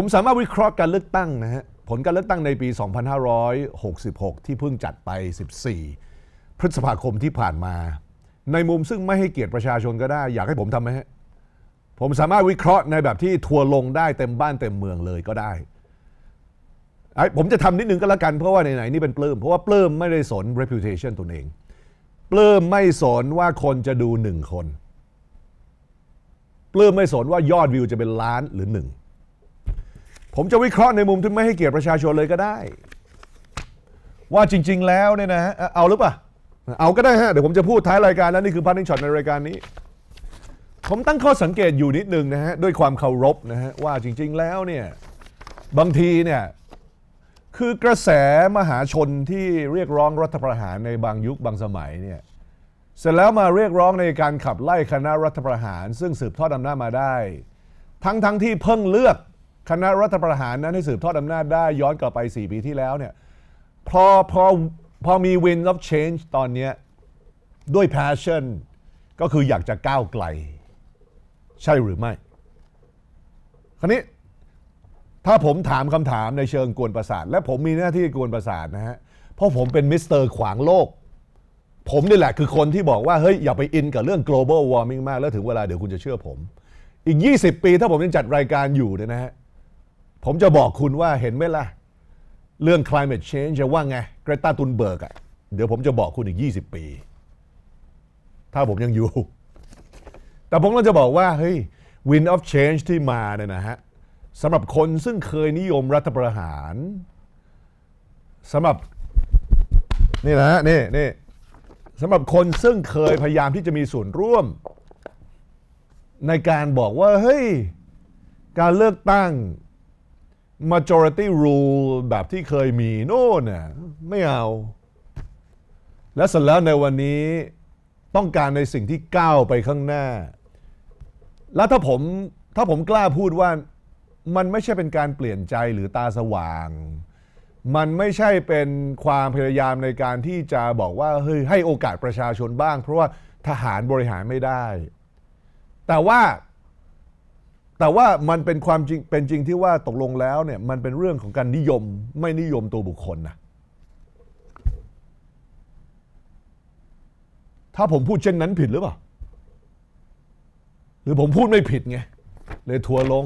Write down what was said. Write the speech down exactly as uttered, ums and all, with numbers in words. ผมสามารถวิเคราะห์การเลือกตั้งนะฮะผลการเลือกตั้งในปีสองพันห้าร้อยหกสิบหกที่เพิ่งจัดไปสิบสี่พฤษภาคมที่ผ่านมาในมุมซึ่งไม่ให้เกียรติประชาชนก็ได้อยากให้ผมทำไหมฮะผมสามารถวิเคราะห์ในแบบที่ทัวร์ลงได้เต็มบ้านเต็มเมืองเลยก็ได้ผมจะทำนิดนึงก็แล้วกันเพราะว่าไหนๆนี่เป็นปลื้มเพราะว่าปลื้มไม่ได้สน reputation ตัวเองปลื้มไม่สนว่าคนจะดูหนึ่งคนปลื้มไม่สนว่ายอดวิวจะเป็นล้านหรือหนึ่งผมจะวิเคราะห์ในมุมที่ไม่ให้เกียรติประชาชนเลยก็ได้ว่าจริงๆแล้วเนี่ยนะฮะเอาหรือเปล่าเอาก็ได้ฮะเดี๋ยวผมจะพูดท้ายรายการแล้วนี่คือ Punning Shot ในรายการนี้ผมตั้งข้อสังเกตอยู่นิดนึงนะฮะด้วยความเคารพนะฮะว่าจริงๆแล้วเนี่ยบางทีเนี่ยคือกระแสมหาชนที่เรียกร้องรัฐประหารในบางยุคบางสมัยเนี่ยเสร็จแล้วมาเรียกร้องในการขับไล่คณะรัฐประหารซึ่งสืบทอดอำนาจมาได้ทั้งทั้งที่เพิ่งเลือกคณะรัฐประหารนั้นให้สืบทอดอำนาจได้ย้อนกลับไปสี่ปีที่แล้วเนี่ยพอพอพอมี Wind of Change ตอนนี้ด้วย passion ก็คืออยากจะก้าวไกลใช่หรือไม่คราวนี้ถ้าผมถามคำถามในเชิงกวนประสาทและผมมีหน้าที่กวนประสาทนะฮะเพราะผมเป็นมิสเตอร์ขวางโลกผมนี่แหละคือคนที่บอกว่าเฮ้ยอย่าไปอินกับเรื่อง global warming มากแล้วถึงเวลาเดี๋ยวคุณจะเชื่อผมอีกยี่สิบปีถ้าผมยังจัดรายการอยู่เนี่ยนะฮะผมจะบอกคุณว่าเห็นไหมล่ะเรื่อง climate change จะว่าไงเกรตา ทุนเบิร์กอ่ะเดี๋ยวผมจะบอกคุณอีกยี่สิบปีถ้าผมยังอยู่แต่ผมก็จะบอกว่าเฮ้ย wind of change ที่มาเนี่ยนะฮะสำหรับคนซึ่งเคยนิยมรัฐประหารสำหรับนี่นะฮะนี่นี่สำหรับคนซึ่งเคยพยายามที่จะมีส่วนร่วมในการบอกว่าเฮ้ยการเลือกตั้ง majority rule แบบที่เคยมีโน่นน่ะไม่เอาและเสร็จแล้วในวันนี้ต้องการในสิ่งที่ก้าวไปข้างหน้าและถ้าผมถ้าผมกล้าพูดว่ามันไม่ใช่เป็นการเปลี่ยนใจหรือตาสว่างมันไม่ใช่เป็นความพยายามในการที่จะบอกว่าเฮ้ยให้โอกาสประชาชนบ้างเพราะว่าทหารบริหารไม่ได้แต่ว่าแต่ว่ามันเป็นความจริงเป็นจริงที่ว่าตกลงแล้วเนี่ยมันเป็นเรื่องของการนิยมไม่นิยมตัวบุคคลนะถ้าผมพูดเช่นนั้นผิดหรือเปล่าหรือผมพูดไม่ผิดไงเลยทัวร์ลง